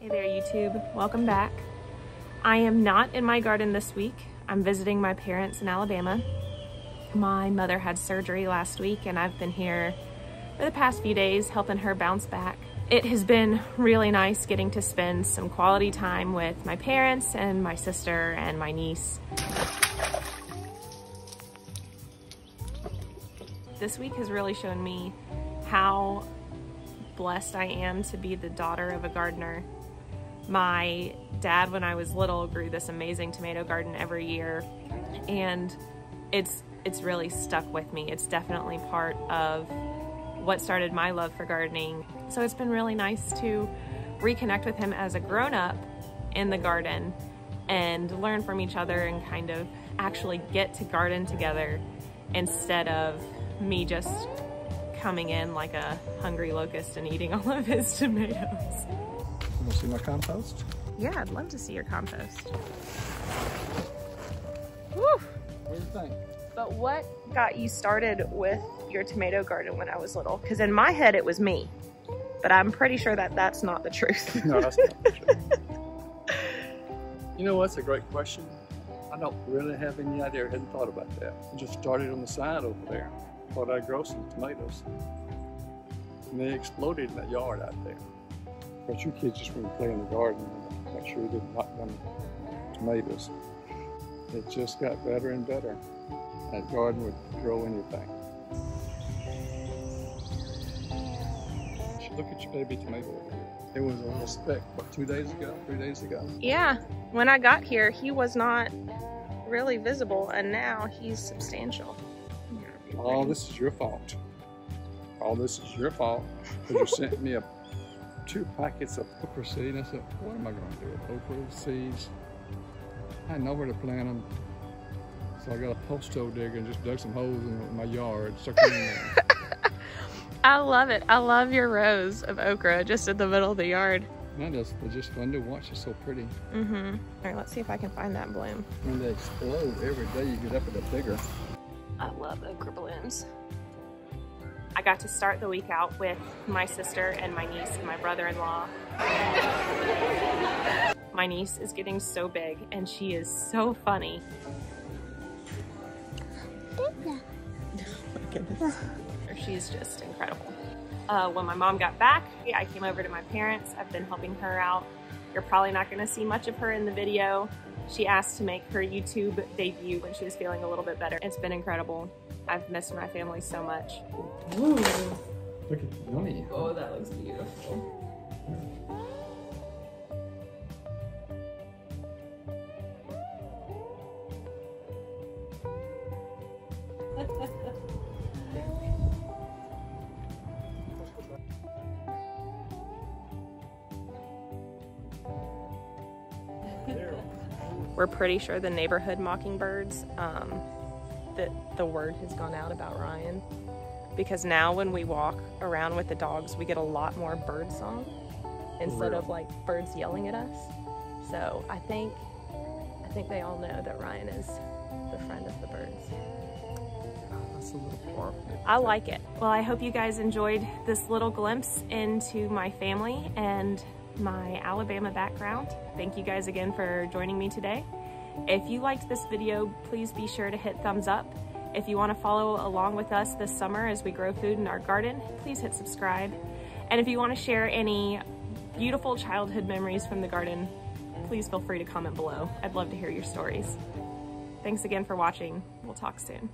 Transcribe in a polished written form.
Hey there YouTube, welcome back. I am not in my garden this week. I'm visiting my parents in Alabama. My mother had surgery last week and I've been here for the past few days helping her bounce back. It has been really nice getting to spend some quality time with my parents and my sister and my niece. This week has really shown me how blessed I am to be the daughter of a gardener. My dad, when I was little, grew this amazing tomato garden every year, and it's really stuck with me. It's definitely part of what started my love for gardening. So it's been really nice to reconnect with him as a grown-up in the garden and learn from each other and kind of actually get to garden together instead of me just coming in like a hungry locust and eating all of his tomatoes. You want to see my compost? Yeah, I'd love to see your compost. Woo! What do you think? But what got you started with your tomato garden when I was little? Because in my head it was me, but I'm pretty sure that that's not the truth. No, that's not the truth. You know, that's a great question. I don't really have any idea. I hadn't thought about that. I just started on the side over there. Thought I'd grow some tomatoes. And they exploded in that yard out there. But you kids just want to play in the garden and make sure you didn't knock them tomatoes. It just got better and better. That garden would grow anything. Look at your baby tomato over here. It was a little speck, what, 3 days ago? Yeah, when I got here, he was not really visible, and now he's substantial. All this is your fault. All this is your fault. Because you sent me two packets of okra seed. And I said, what am I going to do with okra seeds? I know where to plant them. So I got a post-hole digger and just dug some holes in my yard, stuck them in there. I love it. I love your rows of okra just in the middle of the yard. That is just fun to watch. It's so pretty. Mm-hmm. All right, let's see if I can find that bloom. And they explode every day. You get up with a bigger. I love okra blooms. I got to start the week out with my sister and my niece and my brother-in-law. My niece is getting so big and she is so funny. Oh my goodness. She's just incredible. When my mom got back, I came over to my parents. I've been helping her out. You're probably not gonna see much of her in the video. She asked to make her YouTube debut when she was feeling a little bit better. It's been incredible. I've missed my family so much. Ooh, look at the yummy. Oh, that looks beautiful. We're pretty sure the neighborhood mockingbirds, that the word has gone out about Ryan, because now when we walk around with the dogs, we get a lot more bird song instead of like birds yelling at us. So I think they all know that Ryan is the friend of the birds. That's a little horrible. I like it. Well, I hope you guys enjoyed this little glimpse into my family and my Alabama background. Thank you guys again for joining me today. If you liked this video, please be sure to hit thumbs up. If you want to follow along with us this summer as we grow food in our garden, please hit subscribe. And if you want to share any beautiful childhood memories from the garden, please feel free to comment below. I'd love to hear your stories. Thanks again for watching. We'll talk soon.